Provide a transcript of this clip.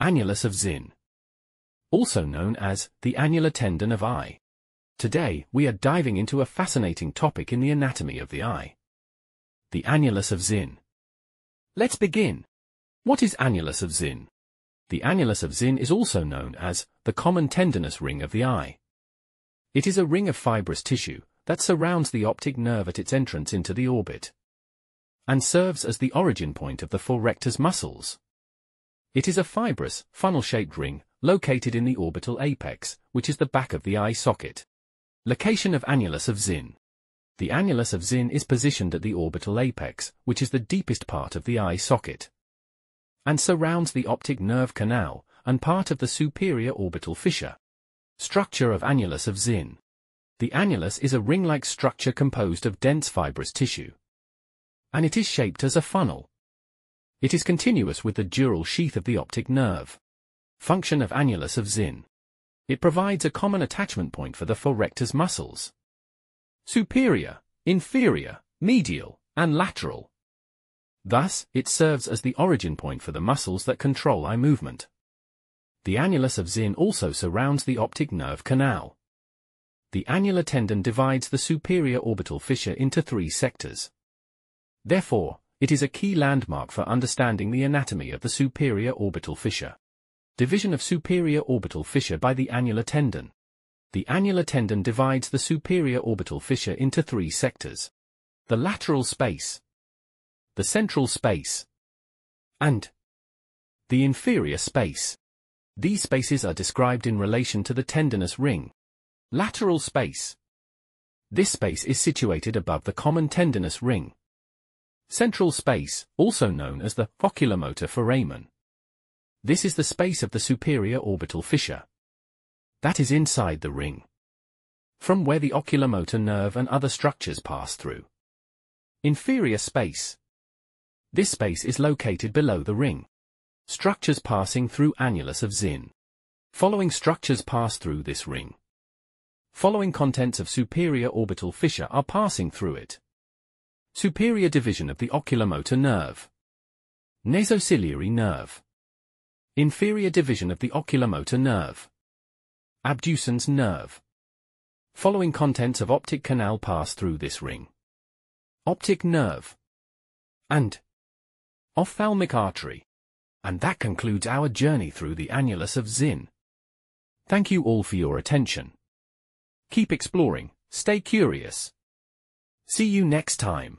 Annulus of Zinn, also known as the annular tendon of eye. Today we are diving into a fascinating topic in the anatomy of the eye, the annulus of Zinn. Let's begin. What is annulus of Zinn? The annulus of Zinn is also known as the common tendinous ring of the eye. It is a ring of fibrous tissue that surrounds the optic nerve at its entrance into the orbit and serves as the origin point of the four rectus muscles. It is a fibrous, funnel-shaped ring located in the orbital apex, which is the back of the eye socket. Location of annulus of Zinn. The annulus of Zinn is positioned at the orbital apex, which is the deepest part of the eye socket, and surrounds the optic nerve canal and part of the superior orbital fissure. Structure of annulus of Zinn. The annulus is a ring-like structure composed of dense fibrous tissue, and it is shaped as a funnel. It is continuous with the dural sheath of the optic nerve. Function of annulus of Zinn. It provides a common attachment point for the four rectus muscles: superior, inferior, medial, and lateral. Thus, it serves as the origin point for the muscles that control eye movement. The annulus of Zinn also surrounds the optic nerve canal. The annular tendon divides the superior orbital fissure into three sectors. Therefore, it is a key landmark for understanding the anatomy of the superior orbital fissure. Division of superior orbital fissure by the annular tendon. The annular tendon divides the superior orbital fissure into three sectors: the lateral space, the central space, and the inferior space. These spaces are described in relation to the tendinous ring. Lateral space. This space is situated above the common tendinous ring. Central space, also known as the oculomotor foramen. This is the space of the superior orbital fissure that is inside the ring, from where the oculomotor nerve and other structures pass through. Inferior space. This space is located below the ring. Structures passing through annulus of Zinn. Following structures pass through this ring. Following contents of superior orbital fissure are passing through it. Superior division of the oculomotor nerve. Nasociliary nerve. Inferior division of the oculomotor nerve. Abducens nerve. Following contents of optic canal pass through this ring. Optic nerve. And ophthalmic artery. And that concludes our journey through the annulus of Zinn. Thank you all for your attention. Keep exploring, stay curious. See you next time.